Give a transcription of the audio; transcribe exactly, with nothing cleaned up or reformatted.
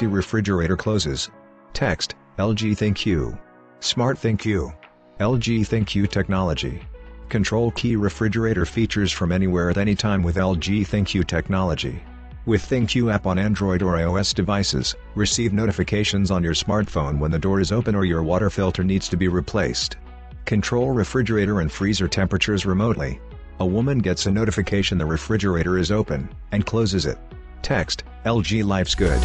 empty refrigerator closes. Text, L G ThinQ. SmartThinQ. L G ThinQ technology. Control key refrigerator features from anywhere at any time with L G ThinQ technology. With ThinQ app on Android or iOS devices, receive notifications on your smartphone when the door is open or your water filter needs to be replaced. Control refrigerator and freezer temperatures remotely. A woman gets a notification the refrigerator is open, and closes it. Text, L G Life's Good.